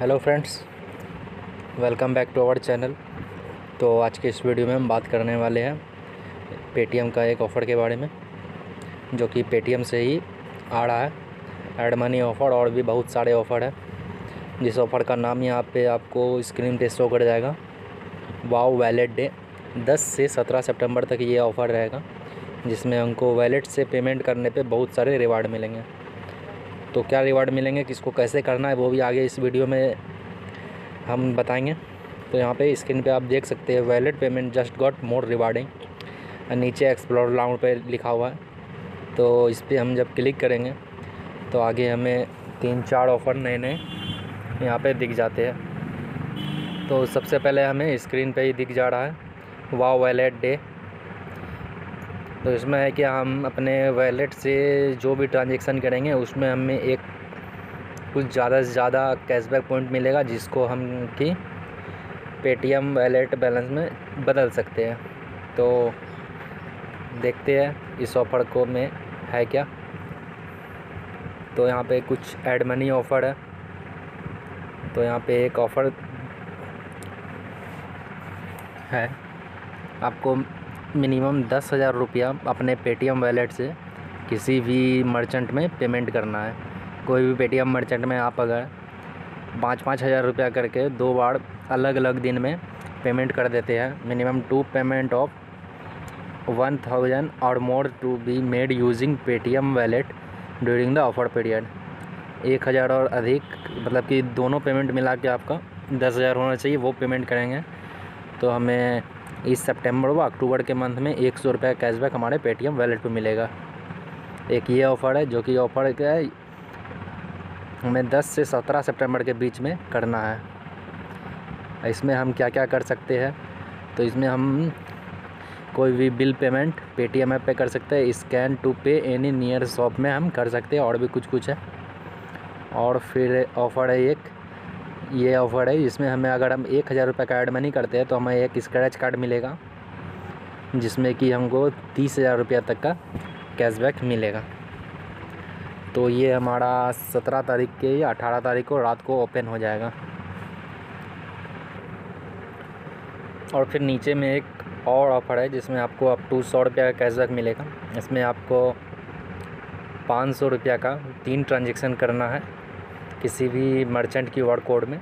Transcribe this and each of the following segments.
Hello friends, welcome back to our channel. तो आज के इस वीडियो में हम बात करने वाले हैं पेटीएम का एक ऑफ़र के बारे में, जो कि पेटीएम से ही आ रहा है। एड मनी ऑफ़र और भी बहुत सारे ऑफ़र है, जिस ऑफ़र का नाम यहाँ पे आपको स्क्रीन पे शो कर जाएगा। वाओ वैलेट डे 10 से 17 सितंबर तक ये ऑफ़र रहेगा, जिसमें हमको वैलेट से पेमेंट करने पे बहुत सारे रिवार्ड मिलेंगे। तो क्या रिवार्ड मिलेंगे, किसको कैसे करना है, वो भी आगे इस वीडियो में हम बताएंगे। तो यहाँ पे स्क्रीन पे आप देख सकते हैं, wallet payment just got more rewarding, नीचे एक्सप्लोर लाउंज पे लिखा हुआ है। तो इस पर हम जब क्लिक करेंगे तो आगे हमें 3-4 ऑफ़र नए नए यहाँ पे दिख जाते हैं। तो सबसे पहले हमें स्क्रीन पे ही दिख जा रहा है वाओ वैलेट डे। तो इसमें है कि हम अपने वैलेट से जो भी ट्रांजैक्शन करेंगे उसमें हमें एक कुछ ज़्यादा से ज़्यादा कैशबैक पॉइंट मिलेगा, जिसको हम की पेटीएम वैलेट बैलेंस में बदल सकते हैं। तो देखते हैं इस ऑफ़र को में है क्या। तो यहाँ पे कुछ एड मनी ऑफ़र है। तो यहाँ पे एक ऑफ़र है, आपको मिनिमम 10,000 रुपया अपने पेटीएम वैलेट से किसी भी मर्चेंट में पेमेंट करना है। कोई भी पेटीएम मर्चेंट में आप अगर 5-5 हज़ार रुपया करके 2 बार अलग अलग दिन में पेमेंट कर देते हैं, minimum 2 payment of 1,000 or more to be made using Paytm wallet during the offer period. 1,000 और अधिक, मतलब कि दोनों पेमेंट मिला के आपका 10,000 होना चाहिए, वो पेमेंट करेंगे तो हमें इस सितंबर व अक्टूबर के मंथ में 100 रुपये कैशबैक हमारे पेटीएम वैलेट पे मिलेगा। एक ये ऑफ़र है, जो कि ऑफ़र क्या है, हमें 10 से 17 सितंबर के बीच में करना है। इसमें हम क्या क्या कर सकते हैं, तो इसमें हम कोई भी बिल पेमेंट पेटीएम ऐप पे कर सकते हैं, scan to pay any near shop में हम कर सकते हैं, और भी कुछ कुछ है। और फिर ऑफ़र है एक, ये ऑफ़र है जिसमें हमें अगर हम 1,000 रुपये का एड मनी करते हैं तो हमें एक स्क्रैच कार्ड मिलेगा, जिसमें कि हमको 30,000 रुपया तक का कैशबैक मिलेगा। तो ये हमारा 17 तारीख के या 18 तारीख को रात को ओपन हो जाएगा। और फिर नीचे में एक और ऑफ़र है, जिसमें आपको अप टू 100 रुपये का कैशबैक मिलेगा। इसमें आपको 500 रुपया का 3 ट्रांजेक्शन करना है किसी भी मर्चेंट की क्यूआर कोड में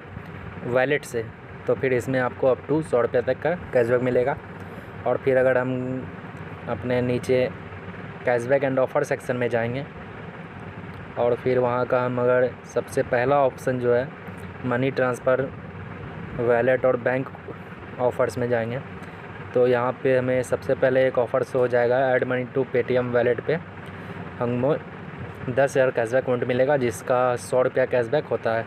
वैलेट से, तो फिर इसमें आपको अप टू 100 रुपये तक का कैशबैक मिलेगा। और फिर अगर हम अपने नीचे कैशबैक एंड ऑफ़र सेक्शन में जाएंगे और फिर वहाँ का हम अगर सबसे पहला ऑप्शन जो है मनी ट्रांसफ़र वैलेट और बैंक ऑफ़र्स में जाएंगे, तो यहाँ पे हमें सबसे पहले एक ऑफ़र शो हो जाएगा, add money to Paytm wallet पे हम 10,000 कैशबैक पॉइंट मिलेगा, जिसका 100 रुपया कैशबैक होता है।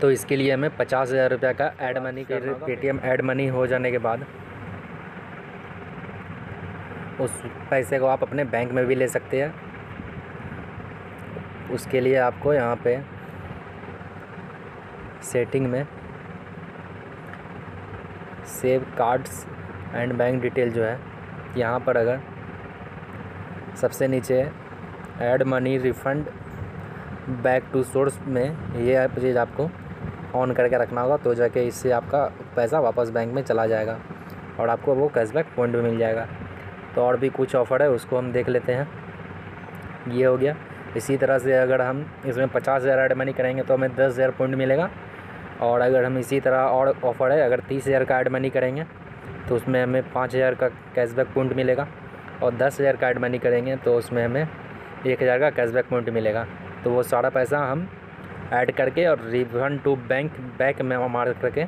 तो इसके लिए हमें 50,000 रुपये का ऐड मनी कर पेटीएम ऐड मनी हो जाने के बाद उस पैसे को आप अपने बैंक में भी ले सकते हैं। उसके लिए आपको यहाँ पे सेटिंग में save cards and bank detail जो है, यहाँ पर अगर सबसे नीचे add money refund back to source में ये चीज़ आपको ऑन करके रखना होगा, तो जाके इससे आपका पैसा वापस बैंक में चला जाएगा और आपको वो कैशबैक पॉइंट भी मिल जाएगा। तो और भी कुछ ऑफ़र है, उसको हम देख लेते हैं। ये हो गया। इसी तरह से अगर हम इसमें 50,000 ऐड मनी करेंगे तो हमें 10,000 पॉइंट मिलेगा। और अगर हम इसी तरह और ऑफ़र है, अगर 30,000 का ऐड मनी करेंगे तो उसमें हमें 5,000 का कैशबैक पॉइंट मिलेगा, और 10,000 का ऐड मनी करेंगे तो उसमें हमें 1,000 का कैशबैक पॉइंट मिलेगा। तो वो सारा पैसा हम ऐड करके और रिफंड टू बैंक बैक में मार करके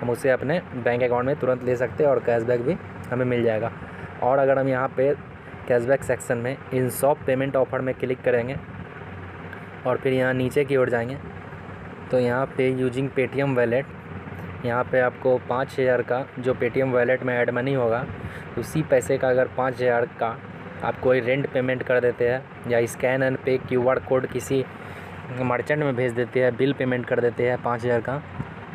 हम उसे अपने बैंक अकाउंट में तुरंत ले सकते हैं और कैशबैक भी हमें मिल जाएगा। और अगर हम यहाँ पे कैशबैक सेक्शन में इन शॉप पेमेंट ऑफ़र में क्लिक करेंगे और फिर यहाँ नीचे की ओर जाएंगे तो यहाँ पे यूजिंग पेटीएम वैलेट, यहाँ पे आपको 5,000 का जो पेटीएम वैलेट में ऐड मनी होगा, उसी पैसे का अगर 5,000 का आप कोई रेंट पेमेंट कर देते हैं या scan and pay QR code किसी मर्चेंट में भेज देते हैं, बिल पेमेंट कर देते हैं 5,000 का,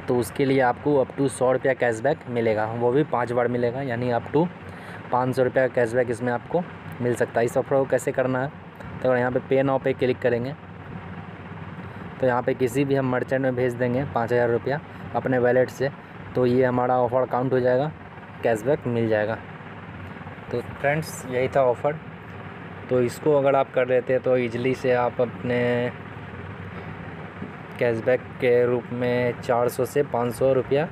तो उसके लिए आपको अप टू 100 रुपया कैशबैक मिलेगा, वो भी 5 बार मिलेगा, यानी अप टू 500 रुपया कैशबैक इसमें आपको मिल सकता है। इस ऑफर को कैसे करना है, तो यहाँ पे पे नाउ पे क्लिक करेंगे तो तो यहाँ पे किसी भी हम मर्चेंट में भेज देंगे 5000 रुपया अपने वैलेट से, तो ये हमारा ऑफ़र काउंट हो जाएगा, कैशबैक मिल जाएगा। तो फ्रेंड्स यही था ऑफ़र। तो इसको अगर आप कर लेते तो ईज़िली से आप अपने कैशबैक के रूप में 400 से 500 रुपया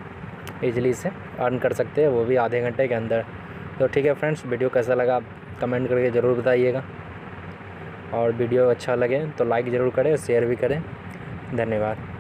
ईज़िली से अर्न कर सकते हैं, वो भी आधे घंटे के अंदर। तो ठीक है फ्रेंड्स, वीडियो कैसा लगा आप कमेंट करके ज़रूर बताइएगा, और वीडियो अच्छा लगे तो लाइक ज़रूर करें, शेयर भी करें। धन्यवाद।